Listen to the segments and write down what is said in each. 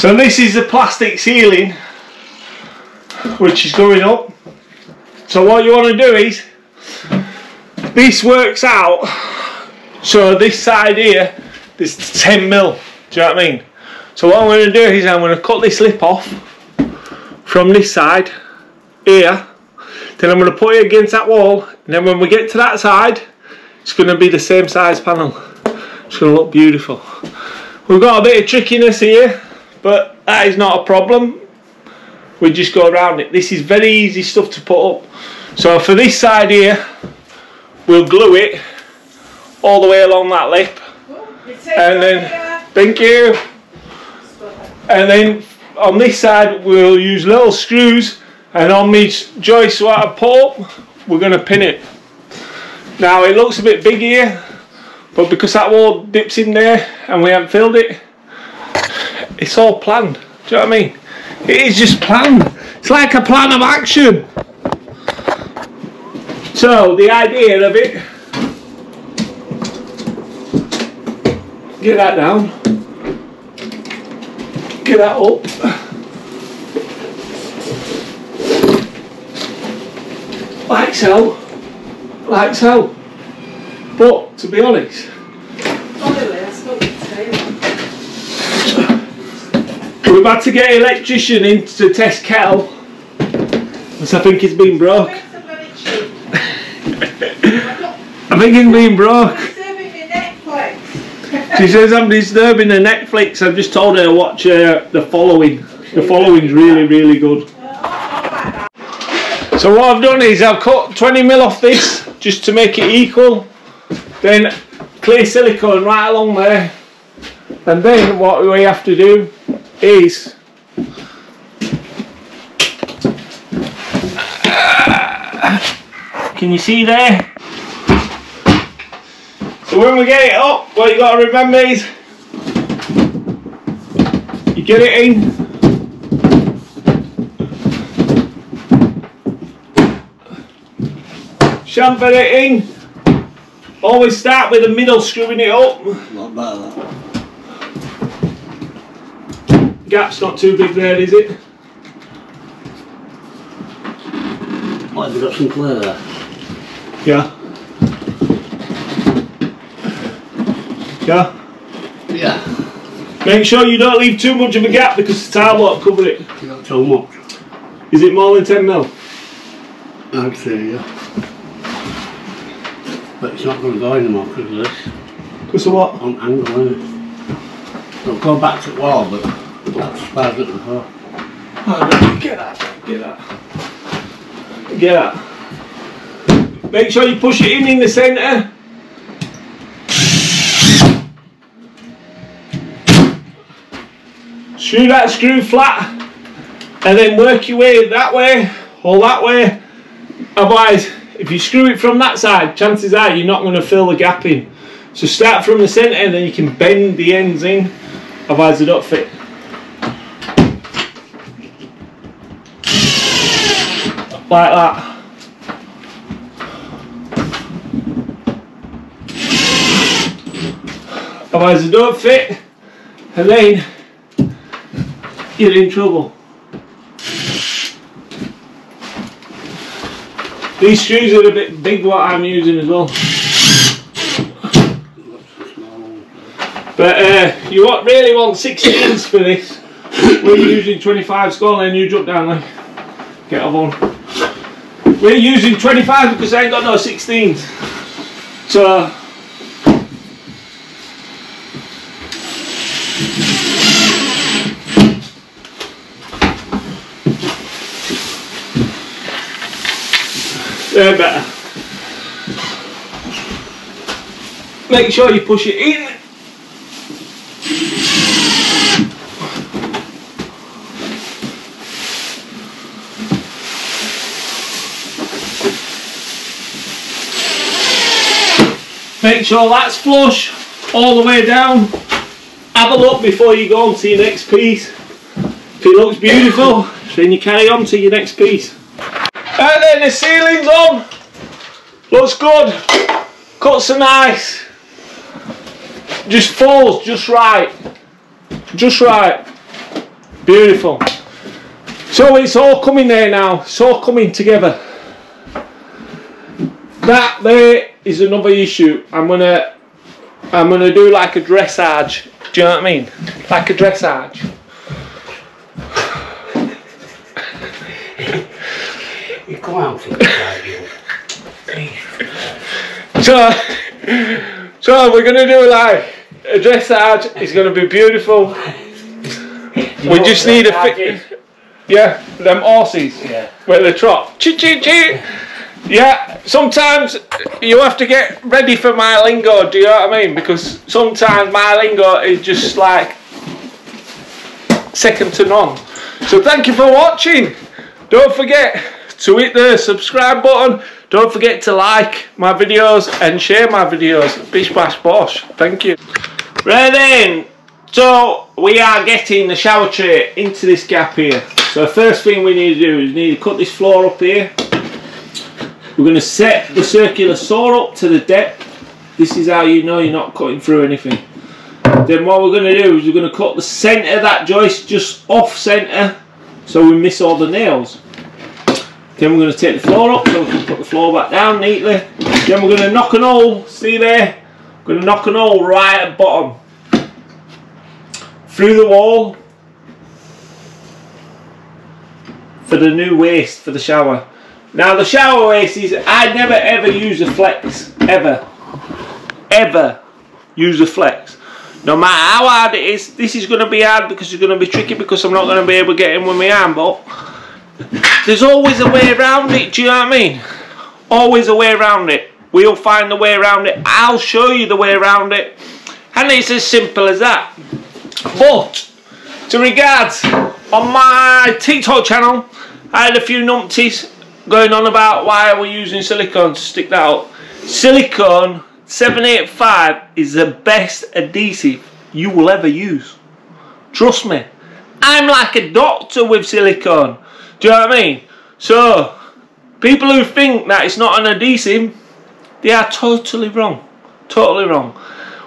So this is the plastic ceiling which is going up. So what you want to do is, this works out, so this side here is 10 mil, do you know what I mean? So what I'm going to do is I'm going to cut this lip off from this side here, then I'm going to put it against that wall, and then when we get to that side it's going to be the same size panel. It's going to look beautiful. We've got a bit of trickiness here, but that is not a problem. We just go around it. This is very easy stuff to put up. So for this side here, we'll glue it all the way along that lip. And then, thank you. And then on this side, we'll use little screws. And on these joists what I put up, we're going to pin it. Now it looks a bit big here, but because that wall dips in there and we haven't filled it, it's all planned. Do you know what I mean? It is just planned. It's like a plan of action. So the idea of it, get that down, get that up, like so, like so. But to be honest, we've had to get an electrician in to test kettle because I think it's been broke. I think it's been broke. She says I'm disturbing the Netflix. I've just told her to watch The Following. The Following's really, really good. So what I've done is I've cut 20 mil off this just to make it equal. Then clear silicone right along there. And then what we have to do is can you see there? So when we get it up, what you got to remember is you get it in, chamfer it in, always start with the middle screwing it up. Not bad, that. Gap's not too big there, is it? Oh, have you got some glue there? Yeah. Yeah? Yeah. Make sure you don't leave too much of a gap because the tile won't cover it. You got too much. Is it more than 10 mil? I'd say, yeah. But it's not going to go anymore because of this. Because of what? On angle, isn't it? It'll go back to the wall, but that's as far as it can go. Get that, get that. Get that. Make sure you push it in the centre. Screw that screw flat and then work your way that way or that way. Otherwise, if you screw it from that side, chances are you're not going to fill the gap in. So start from the centre and then you can bend the ends in, otherwise they don't fit. Like that. Otherwise they don't fit, and then you're in trouble. These screws are a bit big what I'm using as well. But you really want 16s for this. We're using 25s. Go on then, you jump down there. Get up on. We're using 25s because I ain't got no 16s. So they're better. Make sure you push it in. Make sure that's flush all the way down. Have a look before you go on to your next piece. If it looks beautiful, then you carry on to your next piece. And then the ceiling's on, looks good, cuts are nice, just falls just right, just right. Beautiful. So it's all coming there now, it's all coming together. That there is another issue. I'm gonna do like a dressage. Do you know what I mean? Like a dressage. You come out for it. So we're gonna do like a dressage. It's gonna be beautiful. We just need a fit. Yeah, them horses. Yeah. Where they trot. Chee chee chee. Yeah, sometimes you have to get ready for my lingo, do you know what I mean? Because sometimes my lingo is just like second to none. So thank you for watching. Don't forget to hit the subscribe button. Don't forget to like my videos and share my videos. Bish bash bosh. Thank you. Right then, so we are getting the shower tray into this gap here. So first thing we need to do is we need to cut this floor up here. We're going to set the circular saw up to the depth. This is how you know you're not cutting through anything. Then what we're going to do is we're going to cut the centre of that joist just off centre so we miss all the nails. Then we're going to take the floor up so we can put the floor back down neatly. Then we're going to knock an hole, see there? We're going to knock an hole right at the bottom. Through the wall. For the new waste for the shower. Now the shower waste, I never ever use a flex, ever. Ever use a flex. No matter how hard it is, this is going to be hard because it's going to be tricky because I'm not going to be able to get in with my hand, but there's always a way around it, do you know what I mean? Always a way around it. We'll find the way around it. I'll show you the way around it. And it's as simple as that. But, to regards, on my TikTok channel, I had a few numpties going on about why we're using silicone to stick that up. Silicone 785 is the best adhesive you will ever use. Trust me. I'm like a doctor with silicone. Do you know what I mean? So, people who think that it's not an adhesive, they are totally wrong. Totally wrong.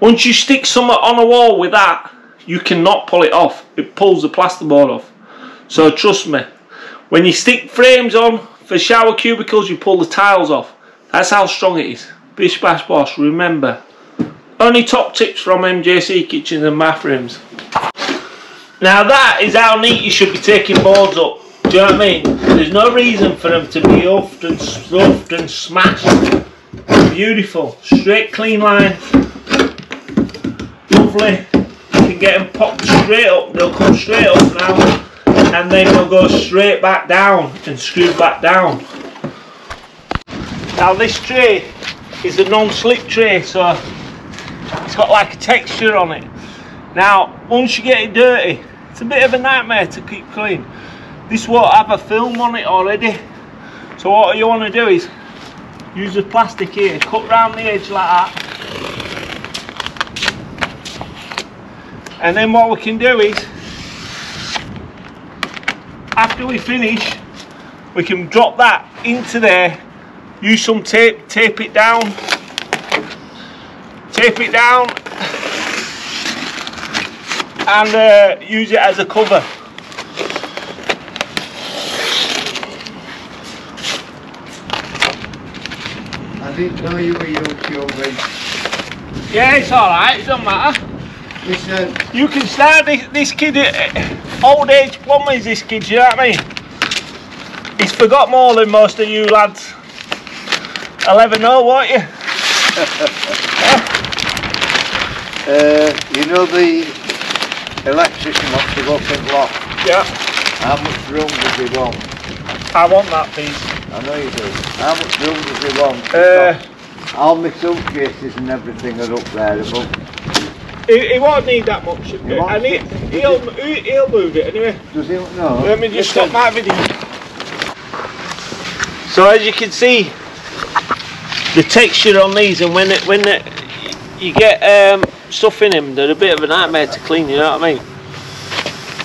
Once you stick something on a wall with that, you cannot pull it off. It pulls the plasterboard off. So trust me. When you stick frames on, for shower cubicles, you pull the tiles off. That's how strong it is. Bish bash bosh, remember. Only top tips from MJC Kitchens and Bathrooms. Now that is how neat you should be taking boards up. Do you know what I mean? There's no reason for them to be huffed and stuffed and smashed. Beautiful. Straight clean line. Lovely. You can get them popped straight up. They'll come straight up now. And then they'll go straight back down and screw back down. Now this tray is a non-slip tray, so it's got like a texture on it. Now once you get it dirty, it's a bit of a nightmare to keep clean. This won't have a film on it already, so what you want to do is use the plastic here, cut round the edge like that, and then what we can do is, after we finish, we can drop that into there, use some tape, tape it down, and use it as a cover. I didn't know you were YouTubing. Yeah, it's alright, it doesn't matter. Listen. You can start this kid, old age plumber is this kid, you know what I mean? He's forgot more than most of you lads. I'll ever know, won't you? Yeah. You know the electrician wants to go for the lock? Yeah. How much room does he want? I want that piece. I know you do. How much room does he want? All my suitcases and everything are up there above. He won't need that much. He'll move it anyway. Does he? No. Let me just stop my video. So as you can see, the texture on these, and when you get stuff in them, they're a bit of a nightmare to clean. You know what I mean?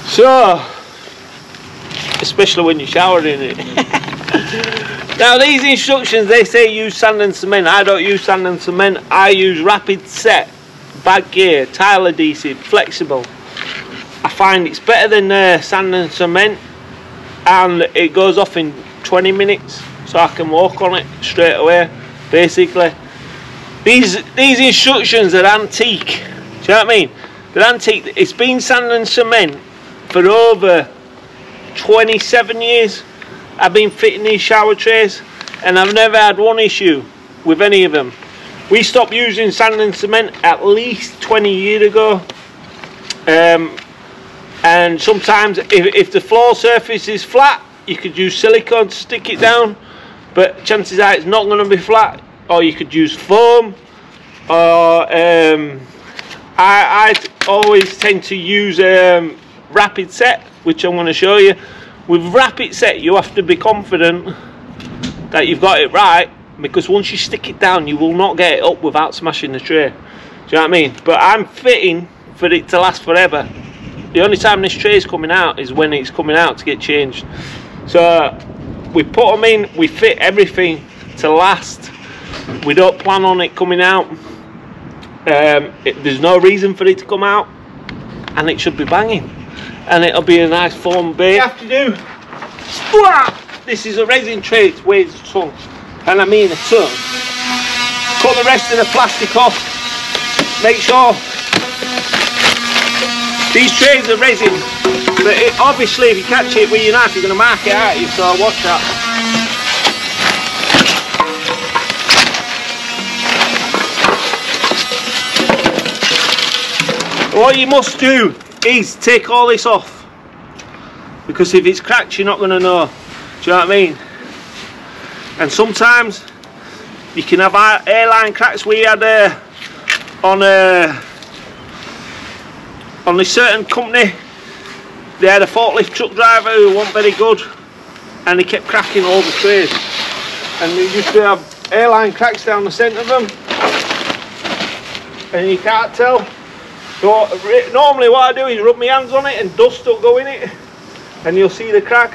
So, especially when you shower in it. Now these instructions, they say use sand and cement. I don't use sand and cement. I use Rapid Set. Bag gear, tile adhesive, flexible. I find it's better than sand and cement, and it goes off in 20 minutes, so I can walk on it straight away. Basically, these instructions are antique. Do you know what I mean? They're antique. It's been sand and cement for over 27 years. I've been fitting these shower trays, and I've never had one issue with any of them. We stopped using sand and cement at least 20 years ago. And sometimes if the floor surface is flat, you could use silicone to stick it down, but chances are it's not going to be flat. Or you could use foam, or I always tend to use Rapid Set, which I'm going to show you. With Rapid Set, you have to be confident that you've got it right, because once you stick it down, you will not get it up without smashing the tray. Do you know what I mean? But I'm fitting for it to last forever. The only time this tray is coming out is when it's coming out to get changed. So we put them in, we fit everything to last. We don't plan on it coming out. There's no reason for it to come out, and it should be banging, and it'll be a nice form base. You have to do. This is a resin tray, it weighs a ton, and I mean a ton. Cut the rest of the plastic off. Make sure. These trays are resin, but obviously if you catch it with your knife, you're going to mark it out of you, so watch that. What you must do is take all this off, because if it's cracked, you're not going to know. Do you know what I mean? And sometimes you can have airline cracks. We had on a certain company, they had a forklift truck driver who wasn't very good, and he kept cracking all the trays, and they used to have airline cracks down the centre of them, and you can't tell. So normally what I do is rub my hands on it, and dust will go in it, and you'll see the crack.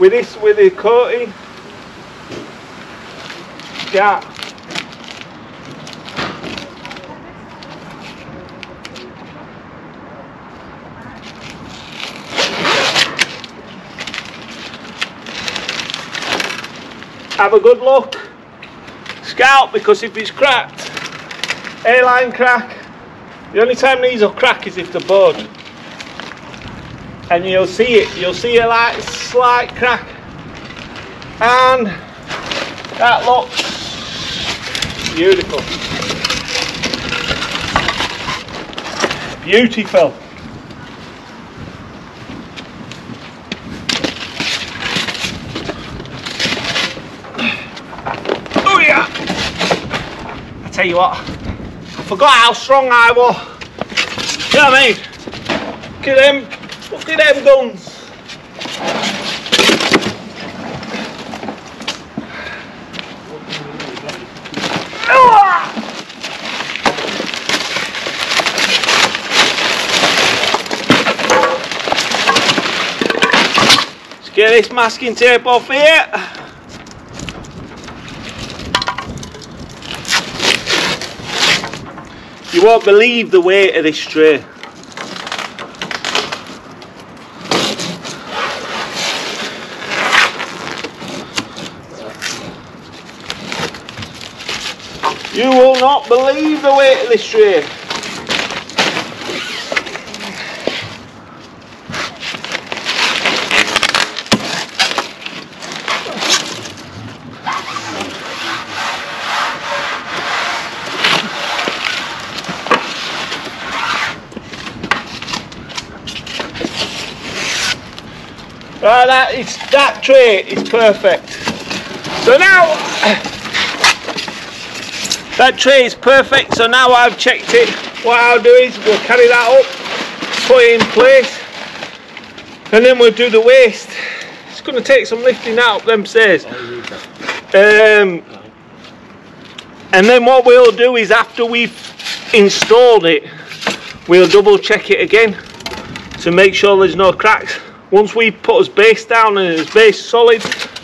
With this, with the coating, yeah. Have a good look, scout, because if it's cracked, airline crack, the only time these will crack is if they're bored, and you'll see it, you'll see a light, slight crack, and that looks beautiful, beautiful. Tell you what, I forgot how strong I was. Do you know what I mean? Look at them guns. Let's get this masking tape off here. You won't believe the weight of this tray. You will not believe the weight of this tray. Right, that tray is perfect. So now, that tray is perfect, so now I've checked it. What I'll do is we'll carry that up, put it in place, and then we'll do the waste. It's going to take some lifting out up them stairs. And then what we'll do is after we've installed it, we'll double check it again to make sure there's no cracks. Once we put his base down and his base solid,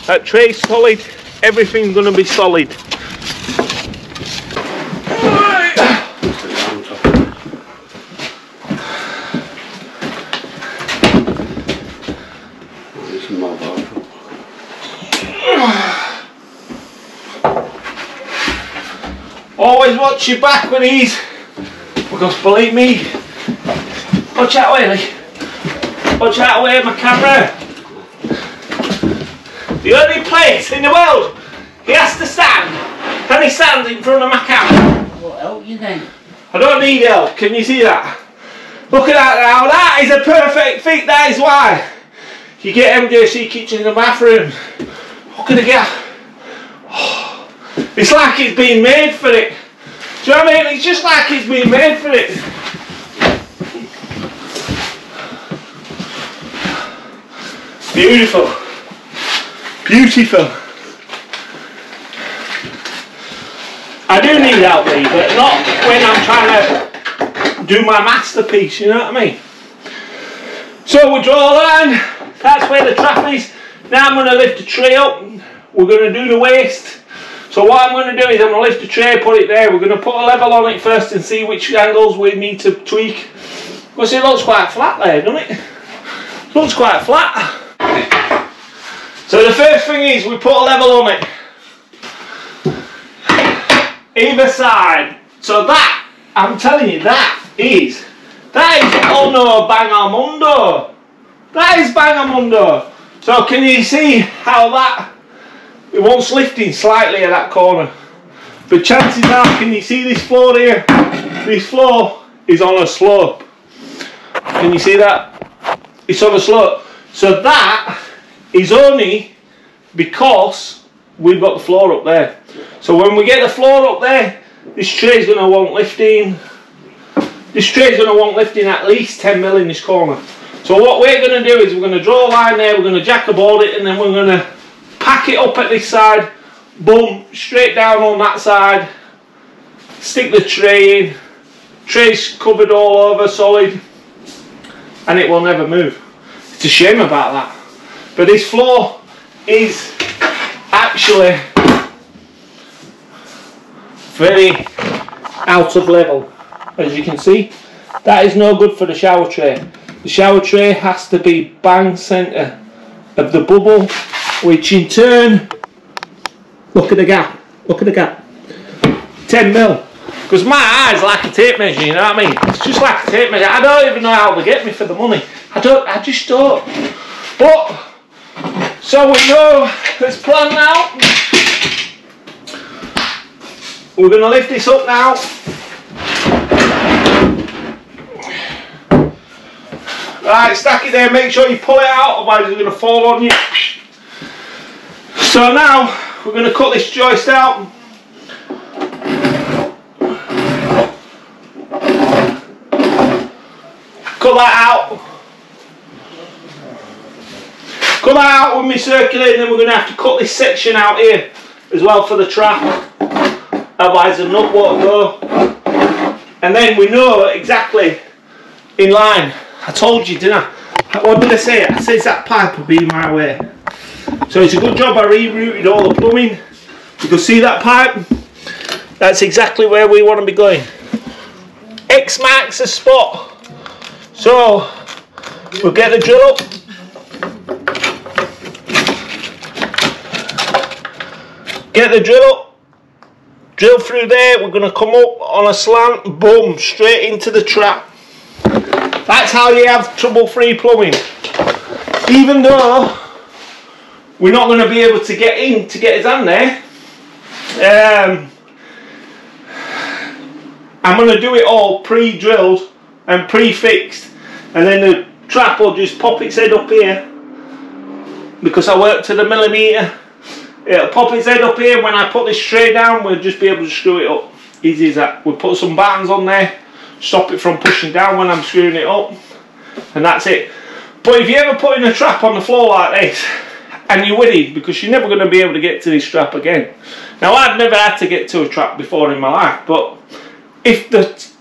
that tray's solid, everything's going to be solid. in my bathroom. Always watch your back with these, because believe me, watch that way, Lee. Watch that way, my camera. The only place in the world he has to stand, and he stands in front of my camera. What help you need? I don't need help. Can you see that? Look at that now. That is a perfect fit. That is why you get MJC kitchens and bathrooms. Look at the gap. It's like it's been made for it. Do you know what I mean? It's just like it's been made for it. Beautiful. Beautiful. I do need help, Lee, but not when I'm trying to do my masterpiece, you know what I mean? So we draw a line. That's where the trap is. Now I'm going to lift the tray up. We're going to do the waste. So what I'm going to do is I'm going to lift the tray, put it there. We're going to put a level on it first and see which angles we need to tweak. Because it looks quite flat there, doesn't it? It looks quite flat. So the first thing is we put a level on it. Either side. So that, I'm telling you, that is, oh no, Bangamundo. That is Bangamundo. So can you see how that... It wants lifting slightly at that corner, but chances are, can you see this floor here? This floor is on a slope. Can you see that? It's on a slope. So that is only because we've got the floor up there. So when we get the floor up there, this tray is going to want lifting. This tray is going to want lifting at least 10 mil in this corner. So what we're going to do is we're going to draw a line there, we're going to jackerboard it, and then we're going to pack it up at this side, boom, straight down on that side, stick the tray in, tray's covered all over, solid, and it will never move. It's a shame about that. But this floor is actually very out of level, as you can see. That is no good for the shower tray. The shower tray has to be bang centre of the bubble, which in turn, look at the gap, 10 mil. Because my eye's like a tape measure, you know what I mean? It's just like a tape measure. I don't even know how to get me for the money. I just don't. But, so we know this plan now. We're going to lift this up now. Right, stack it there, make sure you pull it out, otherwise it's going to fall on you. So now we're going to cut this joist out. Cut that out. Cut that out with me circulating, then we're going to have to cut this section out here as well for the trap. Otherwise the nut won't go. And then we know exactly in line. I told you, didn't I? What did I say? I said that pipe will be my way. So it's a good job I rerouted all the plumbing. You can see that pipe? That's exactly where we want to be going. X marks the spot. So we'll get the drill up. Drill through there. We're going to come up on a slant. Boom. Straight into the trap. That's how you have trouble-free plumbing. Even though... we're not going to be able to get in to get his hand there. I'm going to do it all pre-drilled and pre-fixed, and then the trap will just pop its head up here because I work to the millimetre. It'll pop its head up here. When I put this tray down, we'll just be able to screw it up. Easy as that. We'll put some battens on there, stop it from pushing down when I'm screwing it up, and that's it. But if you ever put in a trap on the floor like this, and you're witty, because you're never going to be able to get to this trap again. Now, I've never had to get to a trap before in my life, but if it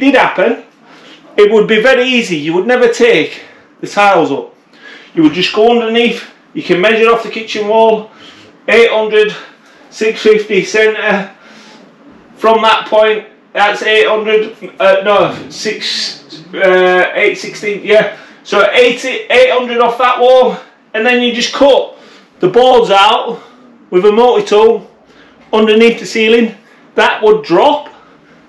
did happen, it would be very easy. You would never take the tiles up. You would just go underneath. You can measure off the kitchen wall, 800, 650 centre. From that point, that's 800, no, 816, yeah. So 800 off that wall. and then you just cut the boards out with a multi-tool underneath the ceiling. That would drop,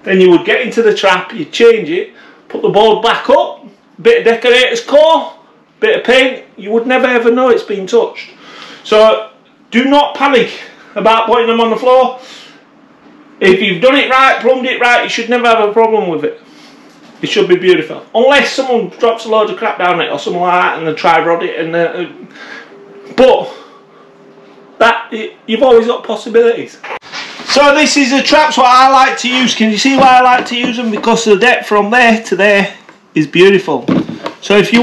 then you would get into the trap, you change it, put the board back up, bit of decorator's core, bit of paint, you would never ever know it's been touched. So do not panic about putting them on the floor. If you've done it right, plumbed it right, you should never have a problem with it. It should be beautiful. Unless someone drops a load of crap down it or something like that and they try rod it. And but you've always got possibilities. So this is the traps what I like to use. Can you see why I like to use them? Because the depth from there to there is beautiful. So if you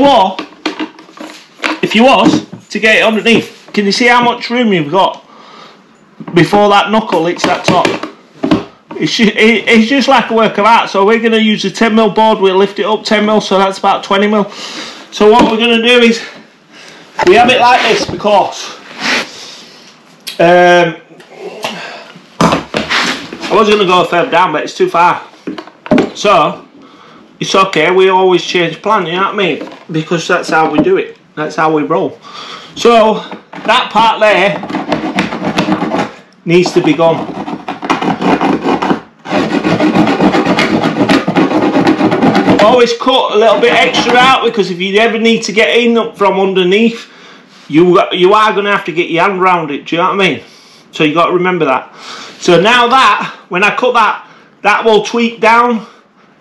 was to get it underneath, can you see how much room you've got before that knuckle hits that top? It's just like a work of art. So we're going to use a 10mm board. We'll lift it up 10mm, so that's about 20mm. So what we're going to do is we have it like this because I was going to go further down, but it's too far. So it's okay, we always change plan, you know what I mean? Because that's how we do it, that's how we roll. So that part there needs to be gone. Always cut a little bit extra out, because if you ever need to get in up from underneath, you are going to have to get your hand round it, do you know what I mean? So you've got to remember that. So now that, when I cut that, that will tweak down.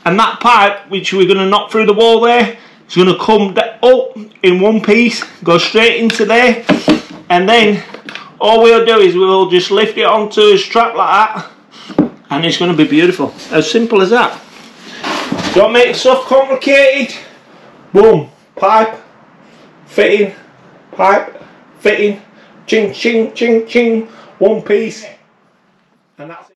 And that pipe, which we're going to knock through the wall there, is going to come up in one piece, go straight into there. And then all we'll do is we'll just lift it onto a strap like that. And it's going to be beautiful. As simple as that. Don't make stuff complicated. Boom. Pipe. Fitting. Pipe. Fitting. Ching, ching, ching, ching. One piece. And that's it.